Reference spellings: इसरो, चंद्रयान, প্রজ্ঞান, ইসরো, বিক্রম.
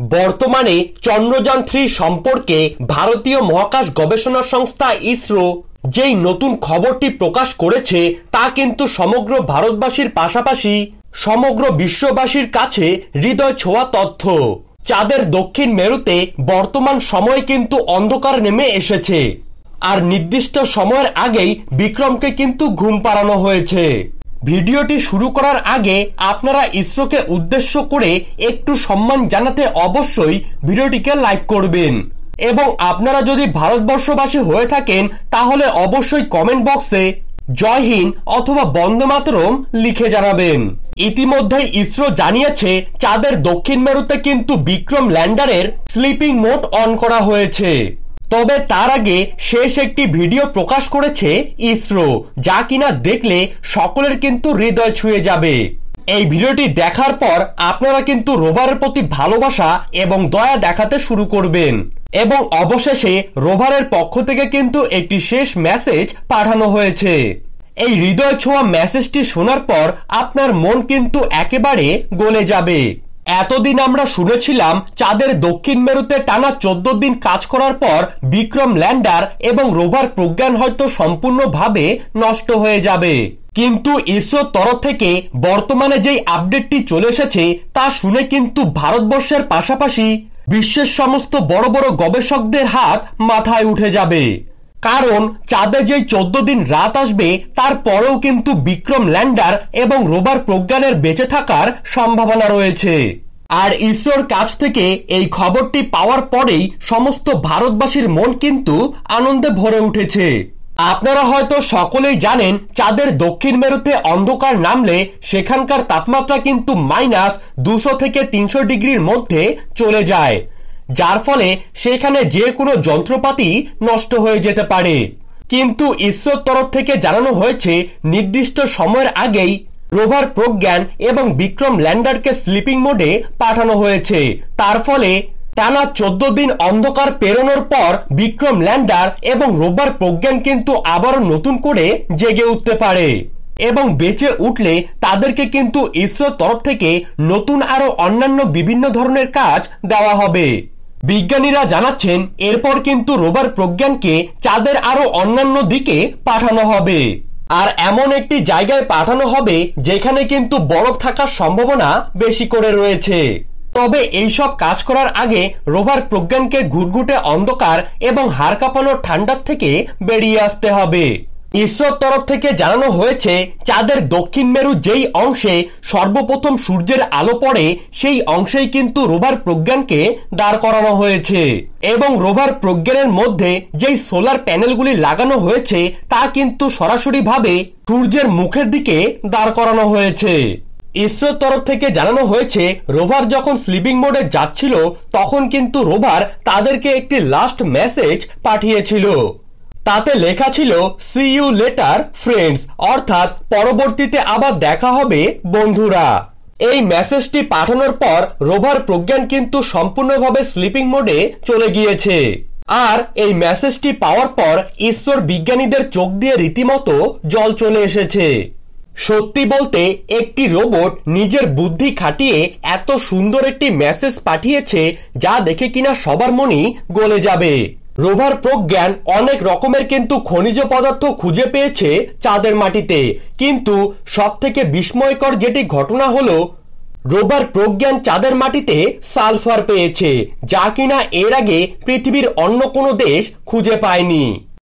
बर्तमाने चंद्रयान 3 सम्पर्के भारतीय महाकाश गवेषणा संस्था इसरो जेई नतून खबरटी प्रकाश करेছে তা কিন্তু সমগ্র ভারতবাসীর পাশাপাশি সমগ্র বিশ্ববাসীর কাছে হৃদয় ছোঁয়া তথ্য। চাঁদের দক্ষিণ মেরুতে বর্তমান সময় কিন্তু অন্ধকার নেমে এসেছে আর নির্দিষ্ট সময়ের আগেই বিক্রমকে কিন্তু ঘুম পাড়ানো হয়েছে। ভিডিওটি শুরু করার আগে আপনারা ইসরোকে উদ্দেশ্য করে একটু সম্মান জানাতে অবশ্যই ভিডিওটিকে লাইক করবেন এবং আপনারা যদি ভারতবর্ষবাসী হয়ে থাকেন তাহলে অবশ্যই কমেন্ট বক্সে জয় হিন্দ অথবা বন্দে মাতরম লিখে জানাবেন। ইতিমধ্যে ইসরো জানিয়েছে চাঁদের দক্ষিণ মেরুতে কিন্তু বিক্রম ল্যান্ডারের স্লিপিং মোড অন করা হয়েছে। তবে তার আগে শেষ একটি ভিডিও প্রকাশ করেছে ইসরো যা কিনা দেখলে সকলের কিন্তু হৃদয় ছুঁয়ে যাবে। এই ভিডিওটি দেখার পর আপনারা কিন্তু রোভারের প্রতি ভালোবাসা এবং দয়া দেখাতে শুরু করবেন এবং অবশেষে রোভারের পক্ষ থেকে কিন্তু একটি শেষ মেসেজ পাঠানো হয়েছে। এই হৃদয় ছোঁয়া মেসেজটি শোনার পর আপনার মন কিন্তু একেবারে গলে যাবে। এতদিন আমরা শুনেছিলাম চাঁদের দক্ষিণ মেরুতে টানা 14 দিন কাজ করার পর বিক্রম ল্যান্ডার এবং রোভার প্রজ্ঞান হয়তো সম্পূর্ণভাবে নষ্ট হয়ে যাবে, কিন্তু ইসরোর তরফ থেকে বর্তমানে যেই আপডেটটি চলে এসেছে তা শুনে কিন্তু ভারতবর্ষের পাশাপাশি বিশ্বের সমস্ত বড় বড় গবেষকদের হাত মাথায় উঠে যাবে। কারণ চাঁদে যে 14 দিন রাত আসবে তারপরেও কিন্তু বিক্রম ল্যান্ডার এবং রোভার প্রজ্ঞানের বেঁচে থাকার সম্ভাবনা রয়েছে। আর ইসরোর কাছ থেকে এই খবরটি পাওয়ার পরেই সমস্ত ভারতবাসীর মন কিন্তু আনন্দে ভরে উঠেছে। আপনারা হয়তো সকলেই জানেন চাঁদের দক্ষিণ মেরুতে অন্ধকার নামলে সেখানকার তাপমাত্রা কিন্তু -200 থেকে 300 ডিগ্রির মধ্যে চলে যায়, যার ফলে সেখানে যে কোনো যন্ত্রপাতি নষ্ট হয়ে যেতে পারে। কিন্তু ইসরোর তরফ থেকে জানানো হয়েছে নির্দিষ্ট সময়ের আগেই রোভার প্রজ্ঞান এবং বিক্রম ল্যান্ডারকে স্লিপিং মোডে পাঠানো হয়েছে। তার ফলে টানা 14 দিন অন্ধকার পেরোনোর পর বিক্রম ল্যান্ডার এবং রোভার প্রজ্ঞান কিন্তু আবারও নতুন করে জেগে উঠতে পারে এবং বেঁচে উঠলে তাদেরকে কিন্তু ইসরোর তরফ থেকে নতুন আরো অন্যান্য বিভিন্ন ধরনের কাজ দেওয়া হবে। বিজ্ঞানীরা জানাচ্ছেন এরপর কিন্তু রোভার প্রজ্ঞানকে চাঁদের আরো অন্যান্য দিকে পাঠানো হবে আর এমন একটি জায়গায় পাঠানো হবে যেখানে কিন্তু বরফ থাকার সম্ভাবনা বেশি করে রয়েছে। তবে এইসব কাজ করার আগে রোভার প্রজ্ঞানকে ঘুটঘুটে অন্ধকার এবং হাড় কাঁপানো ঠান্ডার থেকে বেরিয়ে আসতে হবে। ইসরোর তরফ থেকে জানানো হয়েছে চাঁদের দক্ষিণ মেরু যেই অংশে সর্বপ্রথম সূর্যের আলো পড়ে সেই অংশেই কিন্তু রোভার প্রজ্ঞানকে দাঁড় করানো হয়েছে এবং রোভার প্রজ্ঞানের মধ্যে যেই সোলার প্যানেলগুলি লাগানো হয়েছে তা কিন্তু সরাসরিভাবে সূর্যের মুখের দিকে দাঁড় করানো হয়েছে। ইসরোর তরফ থেকে জানানো হয়েছে রোভার যখন স্লিপিং মোডে যাচ্ছিল তখন কিন্তু রোভার তাদেরকে একটি লাস্ট মেসেজ পাঠিয়েছিল, তাতে লেখা ছিল সি ইউ লেটার ফ্রেন্ডস, অর্থাৎ পরবর্তীতে আবার দেখা হবে বন্ধুরা। এই মেসেজটি পাঠানোর পর রোভার প্রজ্ঞান কিন্তু সম্পূর্ণভাবে স্লিপিং মোডে চলে গিয়েছে আর এই মেসেজটি পাওয়ার পর ইসরোর বিজ্ঞানীদের চোখ দিয়ে রীতিমতো জল চলে এসেছে। সত্যি বলতে একটি রোবট নিজের বুদ্ধি খাটিয়ে এত সুন্দর একটি মেসেজ পাঠিয়েছে যা দেখে কিনা সবার মনই গলে যাবে। রোভার প্রজ্ঞান অনেক রকমের কিন্তু খনিজ পদার্থ খুঁজে পেয়েছে চাঁদের মাটিতে, কিন্তু সবথেকে বিস্ময়কর যেটি ঘটনা হলো রোভার প্রজ্ঞান চাঁদের মাটিতে সালফার পেয়েছে যা কিনা এর আগে পৃথিবীর অন্য কোনো দেশ খুঁজে পায়নি।